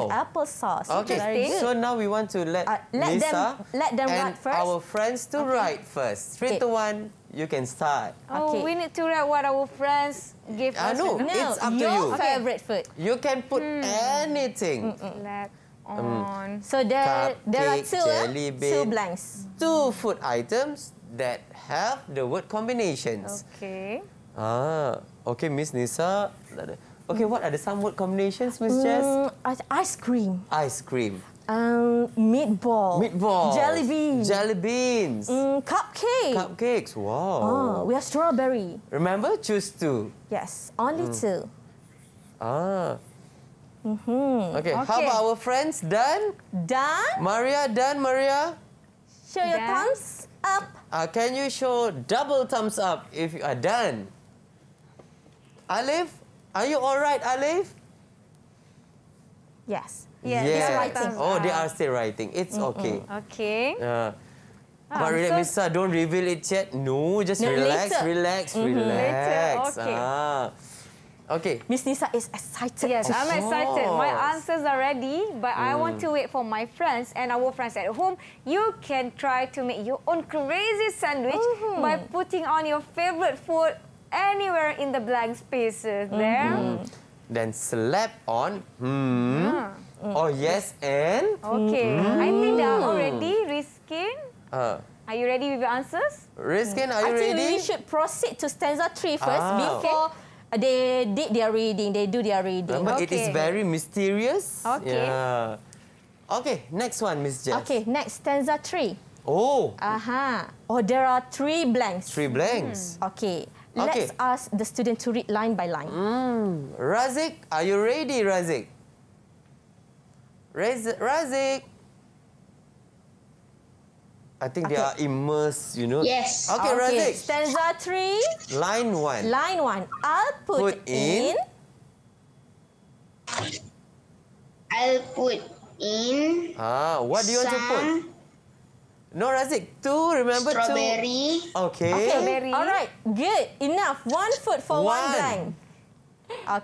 And applesauce. Okay, very so good. Now we want to let, uh, let Lisa them, let them and write first. Our friends to okay. write first. Three okay. to one, you can start. Oh, okay. We need to write what our friends give uh, us. No, no, it's up to you. Your favourite food. You can put hmm. anything. Mm-mm. Let on. Mm. So there, Cupcake, there are two, jelly bean, two blanks. Two food items that have the word combinations. Okay. Ah, okay, Miss Nisa. Okay, what are the some word combinations, Miss mm, Jess? Ice cream. Ice cream. Um, meatball. Meatball. Jelly beans. Jelly beans. Mm, cupcake. Cupcakes. Wow. Oh, we have strawberry. Remember, choose two. Yes, only mm. two. Ah. Mm-hmm. Okay, okay. How about our friends? Done. Done. Maria, done. Maria. Show your done. thumbs up. Uh, can you show double thumbs up if you are done? Alif, are you all right, Alif? Yes. Yeah, yes. They are writing. Oh, they are still writing. It's mm-mm. okay. Okay. Uh, ah, but relax, so... Misa, don't reveal it yet. No, just no, relax, later. relax, mm-hmm. relax. Okay. Ah. Okay. Miss Nisa is excited. Yes, of I'm course. excited. My answers are ready, but mm. I want to wait for my friends and our friends at home. You can try to make your own crazy sandwich mm-hmm. by putting on your favourite food anywhere in the blank spaces. Mm-hmm. There. Then slap on. Hmm. Ah. Mm. Oh yes, and. Okay. Mm. I think they are already risking. Uh. Are you ready with your answers? Rizkin, are you I ready? I think we should proceed to stanza three first ah. before okay. they did their reading, they do their reading. Remember, okay. it is very mysterious. Okay. Yeah. Okay, next one, Miss Jess. Okay, next stanza three. Oh. Aha. Uh-huh. Oh, there are three blanks. Three blanks. Mm. Okay. Let's okay. ask the student to read line by line. Mm. Razik, are you ready, Razik? Raz Razik. I think okay. they are immersed, you know. Yes. Okay, okay. Razik. Stanza three. Line one. Line one. I'll put, put in. in. I'll put in. Ah, what do you want to put? No, Razik. Two, remember strawberry. Two. Okay. Okay. Strawberry. All right. Good. Enough. One foot for one, one blank.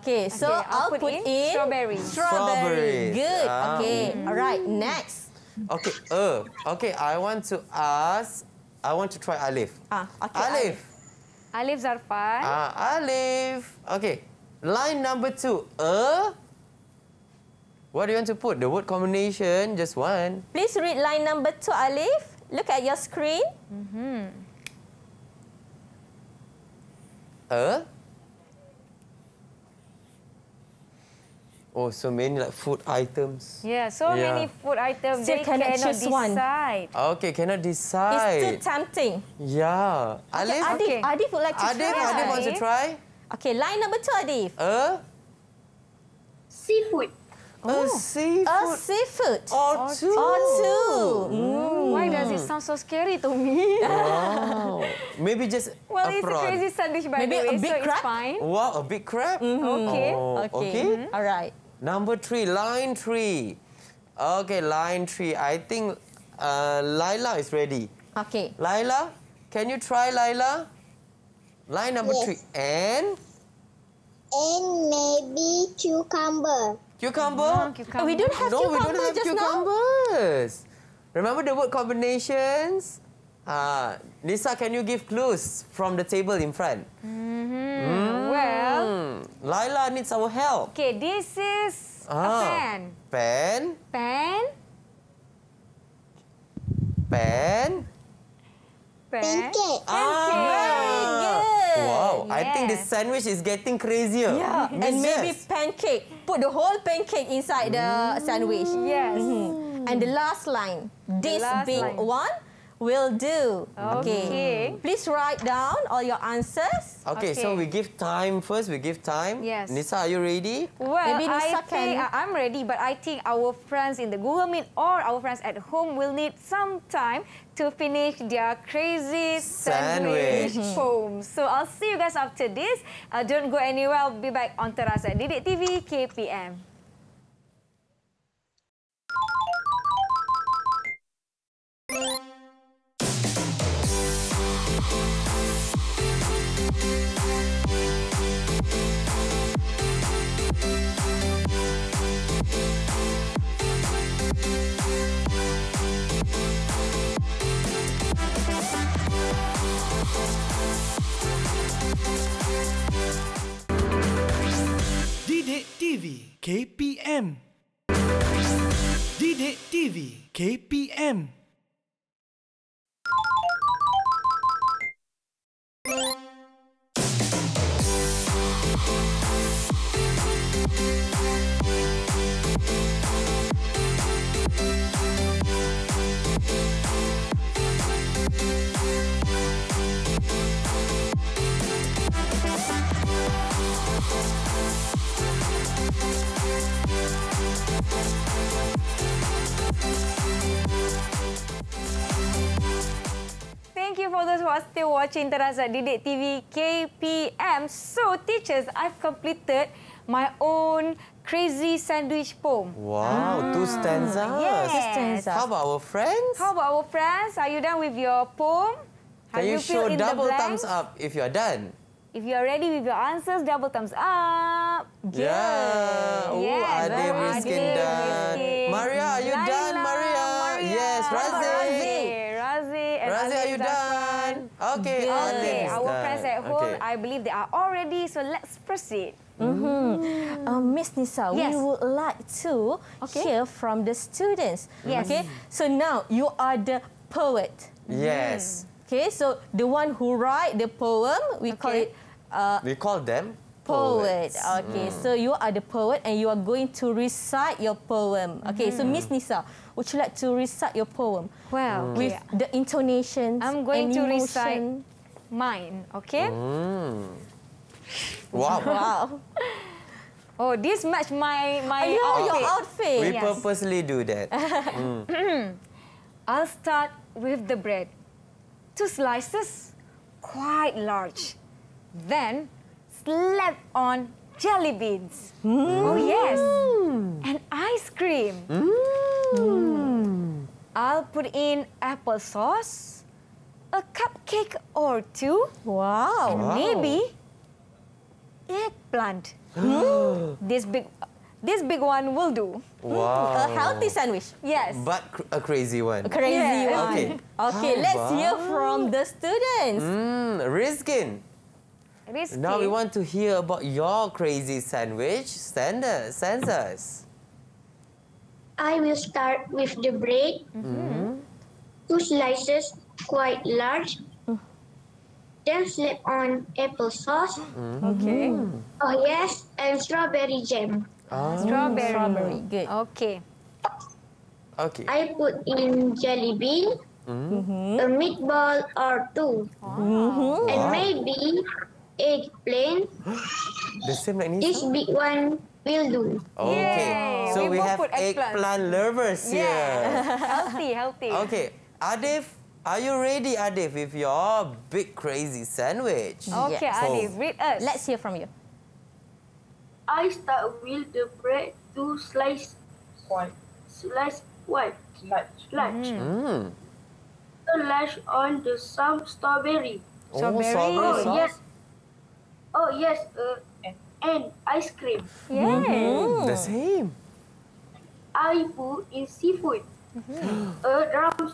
Okay. So okay, I'll, I'll put, put in, in strawberry. Strawberry. Good. Ah. Okay. Mm. All right. Next. Okay. Uh. Okay. I want to ask. I want to try Alif. Ah. Okay. Alif. Alif Zarfan. Ah. Alif. Okay. Line number two. Uh. What do you want to put? The word combination. Just one. Please read line number two, Alif. Look at your screen. Mm-hmm. Uh? Oh, so many like food items. Yeah, so yeah. many food items. Still they cannot, cannot decide. One. Okay, cannot decide. It's too tempting. Yeah. Alif? Okay, Adif, okay. Adif would like to Adif, try. Adif wants to try. Okay, line number two, Adif. Uh? Seafood. Oh, a seafood. A seafood. Or two. Or two. Mm. Why does it sound so scary to me? Wow. Maybe just well, a prawn. Well, it's a crazy sandwich by Maybe the way, a big so crab? It's fine. Wow, a big crab? Mm-hmm. Okay. Oh, okay. okay. Mm-hmm. All right. Number three, line three. Okay, line three. I think uh, Laila is ready. Okay. Laila, can you try Laila? Line number yes. three. And? And maybe cucumber. Cucumber? No, cucumber. Oh, we don't have no, cucumber. No, we don't have cucumbers. Now? Remember the word combinations? Ah, Lisa, can you give clues from the table in front? Mm-hmm. mm. Well, Laila needs our help. Okay, this is ah. a pen. Pen. Pen. Pen. Pen. Pancake. Ah, very good. Wow, yes. I think this sandwich is getting crazier. Yeah, and maybe pancake. Put the whole pancake inside the mm. sandwich. Yes. Mm-hmm. And the last line, this last being line. one, will do. Okay. okay. Please write down all your answers. Okay, okay, so we give time first. We give time. Yes. Nisa, are you ready? Well, Maybe Nisa I can... think I'm ready, but I think our friends in the Google Meet or our friends at home will need some time to finish their crazy sandwich, sandwich. poem. So I'll see you guys after this. Uh, don't go anywhere. I'll be back on Teras Didik T V K P M. Didik T V K P M. Didik T V K P M. Thank you for those who are still watching Teras Didik T V K P M. So, teachers, I've completed my own crazy sandwich poem. Wow, mm. two stanzas. Yes. Two stanzas. How about our friends? How about our friends? Are you done with your poem? Have Can you, you show double thumbs up if you are done? If you are ready with your answers, double thumbs up. Good. Yeah. Ooh, yes. Adil Miskin done. Maria, are you Laila, done, Maria? Maria. Yes, Razi. Razi. Razi, are you done? Okay, okay. Our done. friends at home, okay. I believe they are all ready, so let's proceed. Mm-hmm. um, Miss Nisa, yes. we would like to okay. hear from the students. Yes. Okay. So now you are the poet. Yes. Mm. Okay, so the one who write the poem, we okay. call it... Uh, we call them poets. Poet. Okay, mm. so you are the poet and you are going to recite your poem. Okay, mm. so Miss Nisa, would you like to recite your poem? Well, mm. with yeah. the intonations I'm going to emotion. recite mine, okay? Mm. Wow. Wow. Oh, this match my my oh, outfit. Your outfit. We yes. purposely do that. mm. I'll start with the bread. Two slices, quite large. Then slap on jelly beans. Mm. Oh yes, and ice cream. Mm. Mm. I'll put in apple sauce, a cupcake or two. Wow. And wow. maybe eggplant. This big, this big one will do. Wow. A healthy sandwich. Yes. But a crazy one. A crazy yeah. one. Okay, okay oh, let's wow. hear from the students. Mm, Rizkin. Rizkin. Now we want to hear about your crazy sandwich. Send us. Send us. I will start with the bread. Mm-hmm. Two slices, quite large. Then slip on apple sauce. Mm. Okay. Oh yes, and strawberry jam. Oh. Strawberry. Strawberry. Good. Okay. Okay. I put in jelly bean, mm-hmm. a meatball or two, mm-hmm. and wow. maybe eggplant. The same like Nisa? This big one will do. Okay. Yay. So we, we have eggplant. eggplant lovers yeah. here. Healthy, healthy. Okay, Adif. Are you ready, Adif, with your big crazy sandwich? Okay, yes. Adif, read us. Let's hear from you. I start with the bread to slice white. Slice white. Large. Large. Mm. The lash on the some strawberry. Oh, strawberry. strawberry oh, yes. Oh, yes. Uh, and ice cream. Yeah. Mm-hmm. The same. I put in seafood. Mm-hmm. A drum.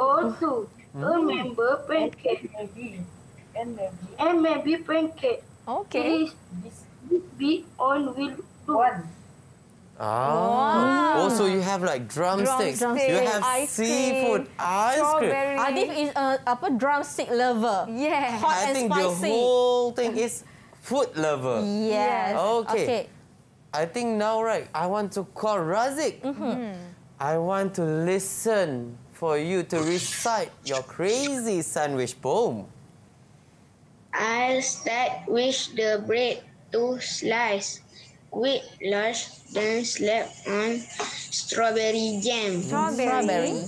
Or two, mm. a member pancake, and maybe, and maybe, and maybe pancake. Okay. This be on wheel two. One. Oh. Also, oh, you have like drumsticks. Drumstick, you have ice seafood, cream, ice cream. Adif is a apa drumstick lover. Yeah. Hot I and think spicy. The whole thing is food lover. Yes. Okay. okay. I think now right. I want to call Razik. Mm-hmm. I want to listen. For you to recite your crazy sandwich poem. I'll start with the bread to slice, with large, then slap on strawberry jam. Strawberry.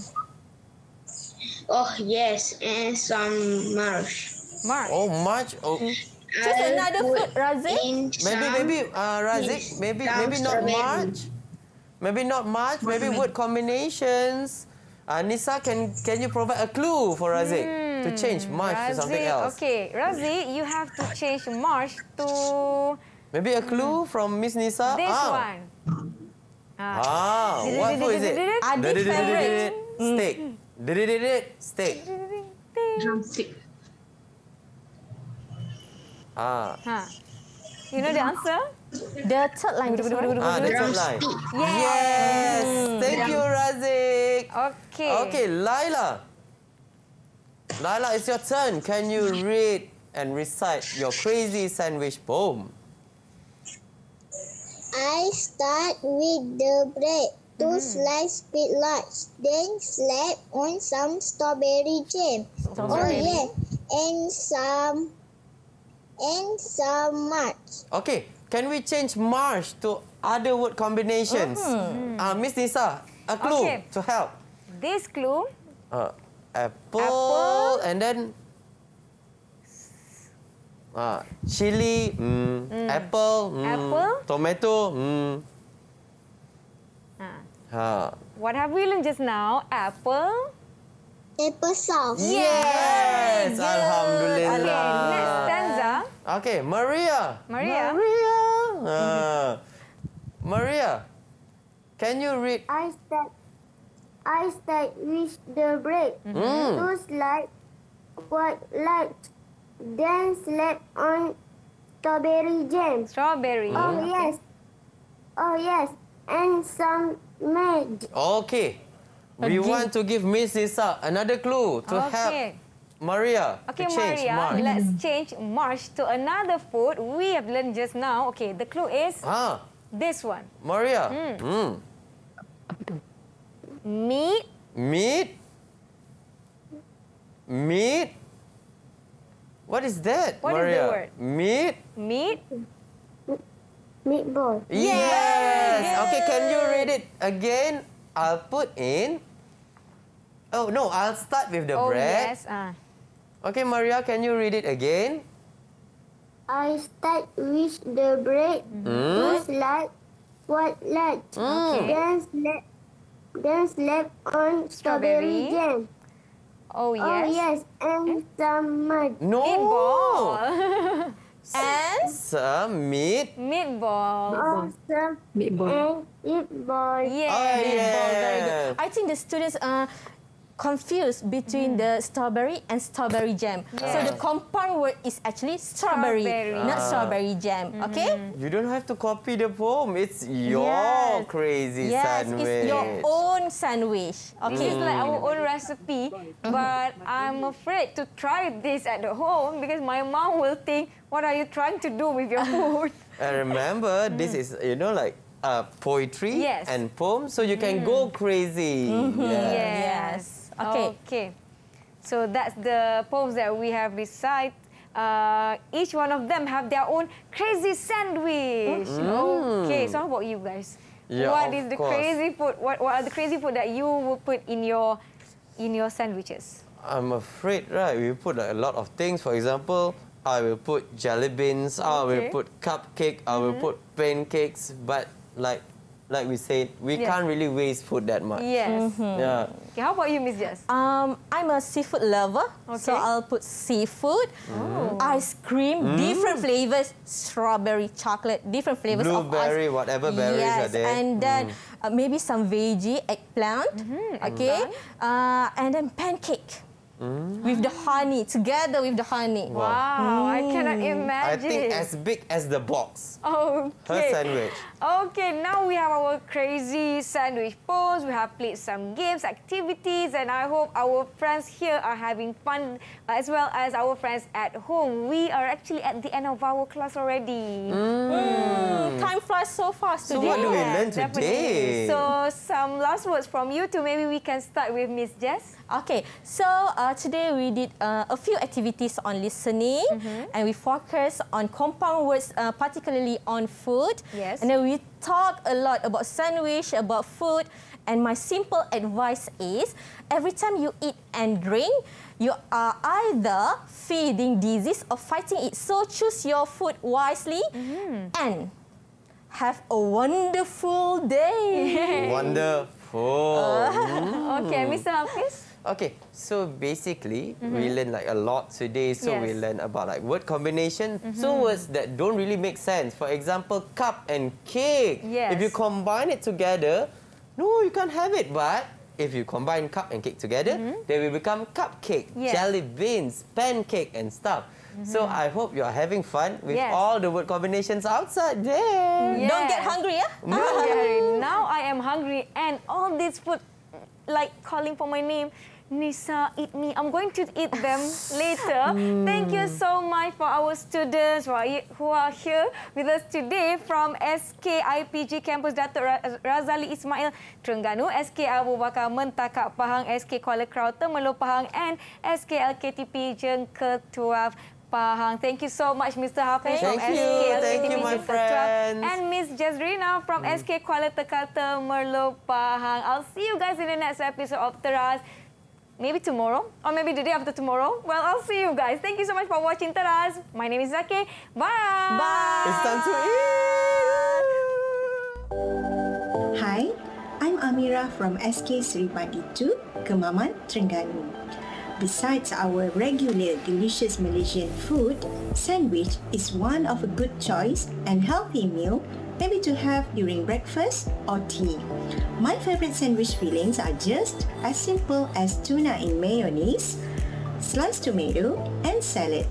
Oh yes, and some marsh. Marsh. Oh marsh. Oh. Just another food, Razik. Maybe, maybe, uh, Razik. Maybe, maybe not marsh. Maybe not marsh. Maybe word combinations. Uh, Nisa, can can you provide a clue for Razik mm. to change marsh Razik, to something else? Okay, Razik, you have to change marsh to... Maybe a clue mm. from Miss Nisa? This ah. one. Ah, ah what food is it? Adif's favorite. Steak. Steak. Drumstick. Ah. You know the answer? The third line. Ah, the third line. Yes. yes. Thank you, Razik. Okay. Okay, Laila. Laila, it's your turn. Can you read and recite your crazy sandwich poem? I start with the bread. Two mm. slices with large. Then slap on some strawberry jam. Strawberry. Oh, yeah. And some... And some marsh. Okay. Can we change marsh to other word combinations? Mm. Uh, Miss Nisa, a clue okay. to help. This clue. Uh, apple, apple and then... Uh, chili, mm, mm. apple, mm, apple, tomato. Mm. Uh. Uh. What have we learned just now? Apple. Apple sauce. Yes! yes. Alhamdulillah. Okay, next stanza. Okay, Maria. Maria. Maria. Uh, Maria, can you read? I start, I start with the bread. Mm. Two slices, quite light. Then slap on strawberry jam. Strawberry. Oh, okay. yes. Oh, yes. And some milk. Okay. We G. want to give Miss Lisa another clue to okay. help Maria okay, to change Maria, March. Let's change March to another food we have learned just now. Okay, the clue is ah. this one. Maria. Mm. Mm. Meat. Meat. Meat. What is that, what Maria? What is the word? Meat. Meat. Meatball. Yes. yes. Okay, can you read it again? I'll put in. Oh no, I'll start with the oh, bread. Yes. Uh. Okay, Maria, can you read it again? I start with the bread. First mm. large, what large? Okay. Then slap, then slap on strawberry, strawberry jam. Oh yes. Oh yes, and, and some mud. No. Meatball. And some meat. Meatballs. Oh, some meatballs. And meatballs. Yeah, oh, meatballs. Yeah. Very good. I think the students are confused between mm. the strawberry and strawberry jam. Yeah. So the compound word is actually strawberry, strawberry. not ah. strawberry jam. Mm-hmm. Okay? You don't have to copy the poem. It's your yes. crazy yes, sandwich. Yes, it's your own sandwich. Okay. Mm. This is like our own recipe, mm-hmm. but I'm afraid to try this at the home because my mom will think, what are you trying to do with your food? And remember, this is, you know, like uh, poetry yes. and poem, so you can mm. go crazy. Mm-hmm. yeah. Yes. Okay. Okay. So that's the poems that we have recited. Uh, each one of them have their own crazy sandwich. Mm. Okay. So how about you guys? Yeah, what is the course. crazy food? What, what are the crazy food that you will put in your in your sandwiches? I'm afraid, right? We put like, a lot of things. For example, I will put jelly beans, okay. I will put cupcake, I will mm-hmm. put pancakes, but like like we said, we yeah. can't really waste food that much. Yes. Mm-hmm. Yeah. Okay, how about you, Miss Jess? Um, I'm a seafood lover, okay. so I'll put seafood, oh. ice cream, mm. different flavours, strawberry, chocolate, different flavours of ice. Blueberry, whatever berries yes, are there. Yes, and then mm. uh, maybe some veggie, eggplant, mm-hmm, okay, eggplant. Uh, and then pancake. Mm. With the honey, together with the honey. Wow, wow mm. I cannot imagine. I think as big as the box. Okay. Her sandwich. Okay, now we have our crazy sandwich post. We have played some games, activities, and I hope our friends here are having fun as well as our friends at home. We are actually at the end of our class already. Mm. Mm. Time flies so fast today. So what do we learn today? Definitely. So some last words from you two. Maybe we can start with Miss Jess. Okay, so uh, today we did uh, a few activities on listening mm-hmm. and we focused on compound words, uh, particularly on food. Yes. And then we talked a lot about sandwich, about food. And my simple advice is, every time you eat and drink, you are either feeding disease or fighting it. So choose your food wisely mm-hmm. and have a wonderful day. Wonderful. Uh, okay, Mister Hafiz. Okay, so basically, mm-hmm. we learn like a lot today. So yes. we learn about like word combination, mm-hmm. two words that don't really make sense. For example, cup and cake. Yes. If you combine it together, no, you can't have it. But if you combine cup and cake together, mm-hmm. they will become cupcake, yes. jelly beans, pancake and stuff. Mm-hmm. So I hope you are having fun with yes. all the word combinations outside there. Yes. Don't get hungry, yeah? No. Okay. Now I am hungry and all this food like calling for my name. Nisa, eat me. I'm going to eat them later. Mm. Thank you so much for our students who are here with us today from S K I P G Kampus Dato' Razali Ismail Terengganu, S K Abu Bakar Mentakab Pahang, S K Kuala Krau Temerlo Pahang and S K L K T P Jengketuaf Pahang. Thank you so much, Mister Hafiz from S K L K T P Jengketuaf and Miss Jazrina from mm. S K Qualitechal Temerlo Pahang. I'll see you guys in the next episode of Teras. Maybe tomorrow, or maybe the day after tomorrow. Well, I'll see you guys. Thank you so much for watching Teras. My name is Zaki. Bye. Bye. It's time to eat. Hi, I'm Amira from S K Seripan two Kemaman Terengganu. Besides our regular delicious Malaysian food, sandwich is one of a good choice and healthy meal, maybe to have during breakfast or tea. My favorite sandwich fillings are just as simple as tuna in mayonnaise, sliced tomato and salad.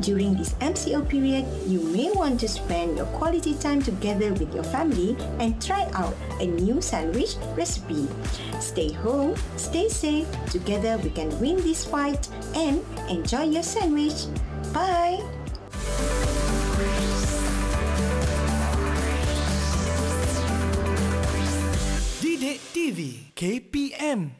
During this M C O period, you may want to spend your quality time together with your family and try out a new sandwich recipe. Stay home, stay safe, together we can win this fight and enjoy your sandwich. Bye! Didik T V K P M